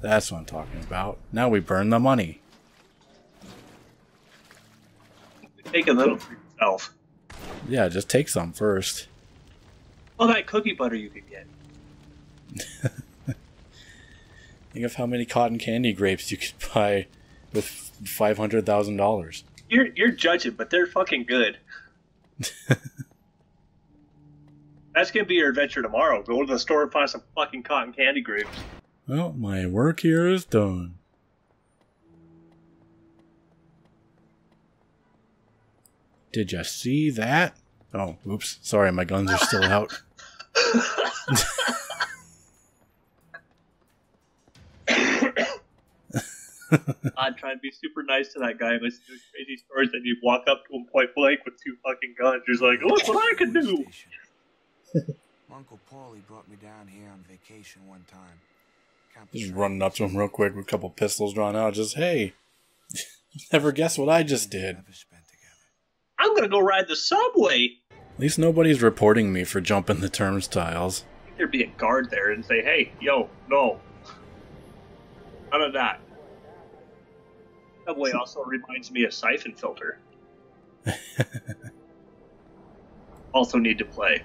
That's what I'm talking about. Now we burn the money. Take a little for yourself. Yeah, just take some first. All that cookie butter you could get. Think of how many cotton candy grapes you could buy with $500,000. You're judging, but they're fucking good. That's gonna be your adventure tomorrow. Go to the store and find some fucking cotton candy grapes. Well, my work here is done. Did you see that? Oh, oops. Sorry, my guns are still out. I'm trying to be super nice to that guy and listen to his crazy stories, and you walk up to him point blank with two fucking guns. He's like, look what I can do! Uncle Paulie brought me down here on vacation one time. Just running up to him real quick with a couple pistols drawn out. Just, hey, you never guess what I just did. I'm gonna go ride the subway! At least nobody's reporting me for jumping the turnstiles. I think there'd be a guard there and say, hey, yo, no. None of that. Subway also reminds me of Siphon Filter. Also need to play.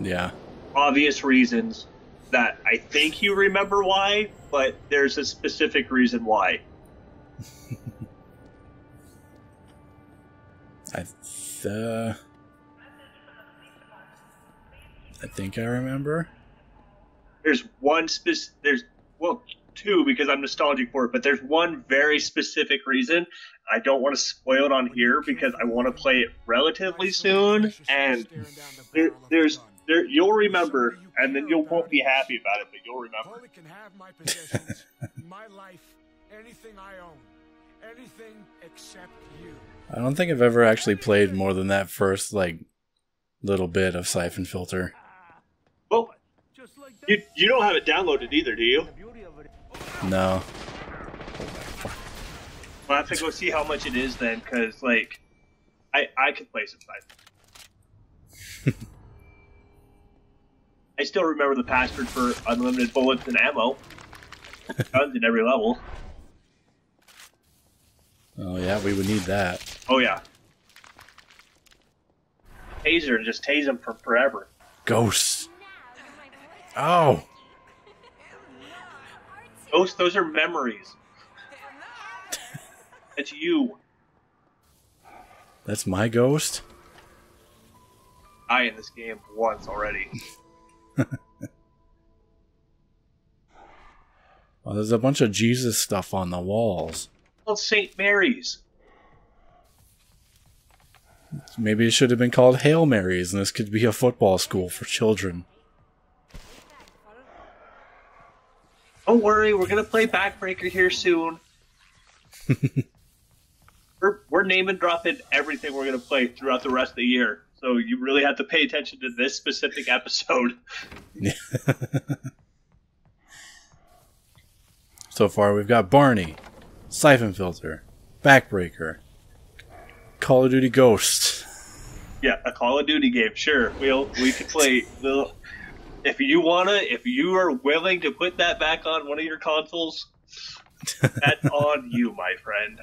Yeah. Obvious reasons that I think you remember why, but there's a specific reason why. I think I remember. There's one specific... There's, well, two, because I'm nostalgic for it, but there's one very specific reason. I don't want to spoil it on here because I want to play it relatively soon, and there's you'll remember, and then you won't be happy about it, but you'll remember. Paulie can have my possessions, my life, anything I own. Anything except you. I don't think I've ever actually played more than that first, like, little bit of Siphon Filter. Well, you don't have it downloaded either, do you? No. Well, I have to go see how much it is then, because, like, I could play some Siphon. I still remember the password for unlimited bullets and ammo. Guns in every level. Oh, yeah, we would need that. Oh, yeah. Taser and just tase him for forever. Ghosts. Oh. Ghosts, those are memories. That's you. That's my ghost? I in this game once already. Well, there's a bunch of Jesus stuff on the walls. St. Mary's. Maybe it should have been called Hail Mary's, and this could be a football school for children. Don't worry, we're gonna play Backbreaker here soon. we're name and dropping everything we're gonna play throughout the rest of the year, so you really have to pay attention to this specific episode. So far, we've got Barney, Siphon Filter, Backbreaker, Call of Duty Ghost. Yeah, a Call of Duty game, sure. We could play. If you wanna, if you are willing to put that back on one of your consoles, that's on you, my friend.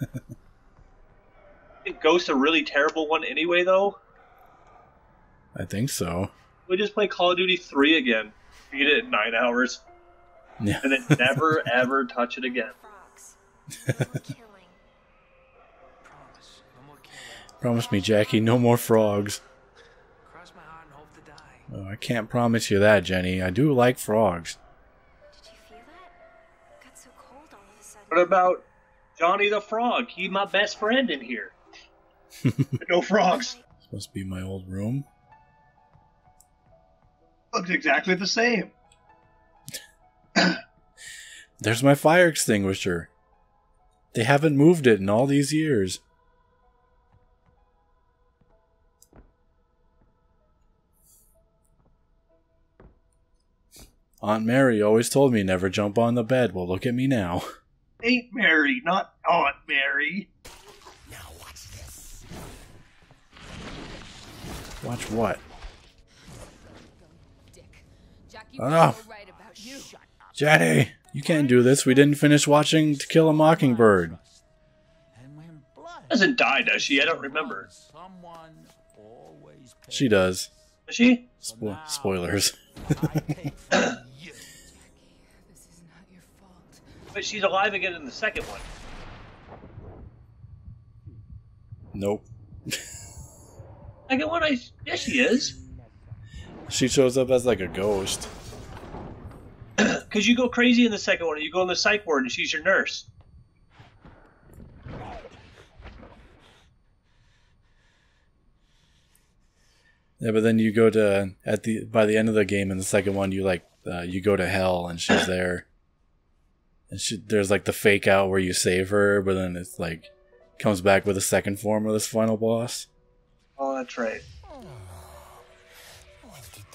I think Ghost's a really terrible one anyway, though. I think so. We just play Call of Duty 3 again. Beat it in 9 hours, yeah. And then never ever touch it again. Promise me, Jackie, no more frogs. Cross my heart and hope to die. Oh, I can't promise you that, Jenny. I do like frogs. Did you feel that? Got so cold all of a sudden. What about Johnny the Frog? He's my best friend in here. No frogs. This must be my old room. Looks exactly the same. There's my fire extinguisher. They haven't moved it in all these years. Aunt Mary always told me never jump on the bed. Well, look at me now. Ain't Mary, not Aunt Mary. Now watch this. Watch what? Dick. Jackie, oh. Right about you. Jenny, you can't do this. We didn't finish watching To Kill a Mockingbird. She doesn't die, does she? I don't remember. She does. Does she? Spoilers. But she's alive again in the second one. Nope. Second one, yes, she is. She shows up as like a ghost. Because you go crazy in the second one, and you go in the psych ward, and she's your nurse. Yeah, but then you go to by the end of the game in the second one, you like you go to hell, and she's there. And there's like the fake out where you save her, but then it's like comes back with a second form of this final boss. Oh, that's right.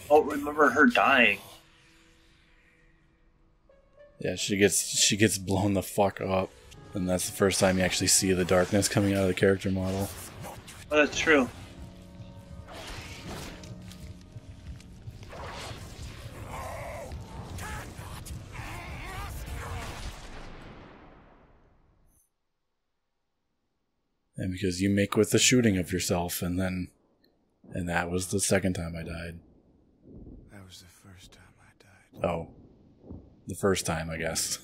Oh, remember her dying. Yeah, she gets blown the fuck up, and that's the first time you actually see the darkness coming out of the character model. Oh, that's true. And because you make with the shooting of yourself, and then... And that was the second time I died. That was the first time I died. Oh. The first time, I guess.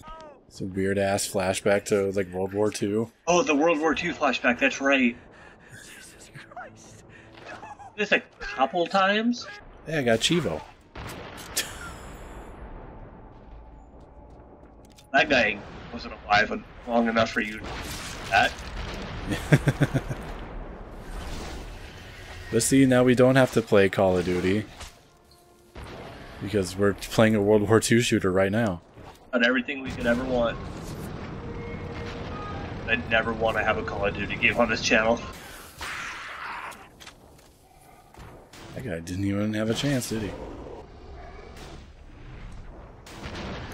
It's a weird-ass flashback to, like, World War II. Oh, the World War II flashback, that's right. Jesus Christ. No. This a couple times? Yeah, I got Chivo. That guy wasn't alive long enough for you to do that. But see, now we don't have to play Call of Duty because we're playing a World War II shooter right now. Not everything we could ever want. I'd never want to have a Call of Duty game on this channel. That guy didn't even have a chance, did he?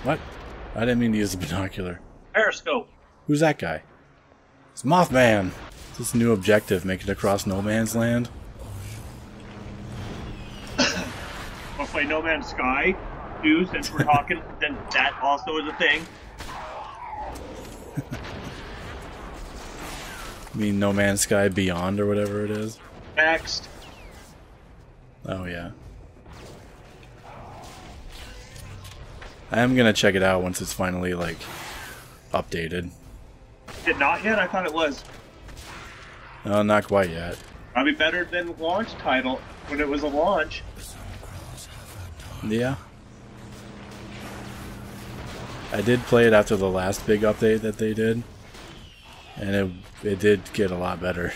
What? I didn't mean to use the binocular. Periscope. Who's that guy? It's Mothman! It's this new objective, make it across No Man's Land. I'll play No Man's Sky, too, since we're talking, then that also is a thing. You mean No Man's Sky Beyond or whatever it is? Next. Oh, yeah. I am gonna check it out once it's finally, like, updated. Is it not yet? I thought it was. No, not quite yet. Probably better than the launch title when it was a launch. Yeah. I did play it after the last big update that they did. And it did get a lot better.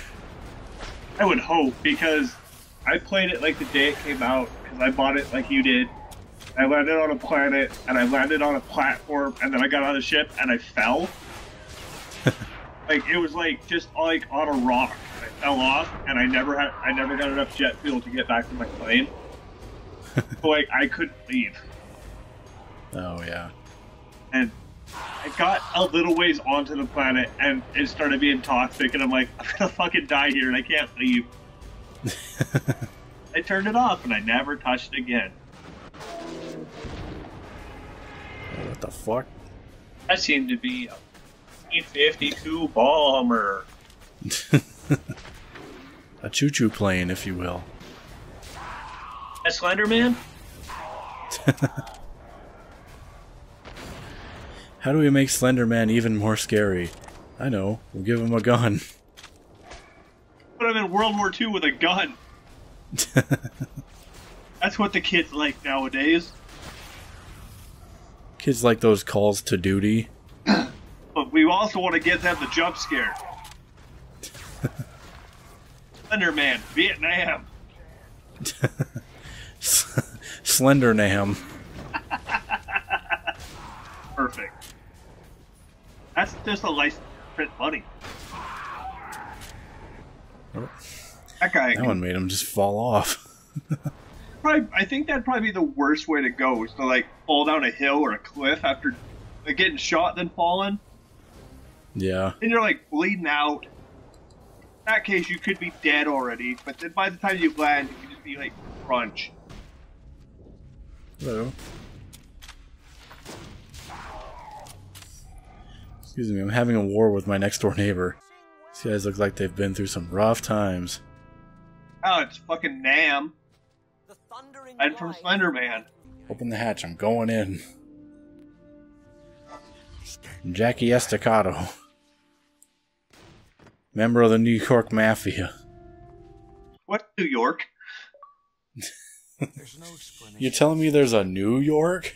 I would hope, because I played it like the day it came out, because I bought it like you did. I landed on a planet, and I landed on a platform, and then I got on the ship, and I fell. Like it was like just like on a rock. I fell off, and I never got enough jet fuel to get back to my plane. So like I couldn't leave. Oh yeah. And I got a little ways onto the planet, and it started being toxic, and I'm like, I'm gonna fucking die here, and I can't leave. I turned it off, and I never touched it again. What the fuck? That seemed to be. 1952 bomber. A choo-choo plane, if you will. A Slenderman? How do we make Slenderman even more scary? I know, we'll give him a gun. Put him in World War II with a gun. That's what the kids like nowadays. Kids like those calls to duty. But we also want to get them the jump scare. Slenderman, Vietnam. Slendernam. Perfect. That's just a license to print money. Oh. That guy. That one made him just fall off. Probably, I think that'd probably be the worst way to go, is to like fall down a hill or a cliff after like, getting shot, then falling. Yeah. And you're like bleeding out. In that case, you could be dead already, but then by the time you land, you could just be like crunch. Hello. Excuse me, I'm having a war with my next door neighbor. These guys look like they've been through some rough times. Oh, it's fucking Nam. I'm from Slenderman. Open the hatch, I'm going in. Jackie Estacado. Member of the New York Mafia. What New York? You're telling me there's a New York?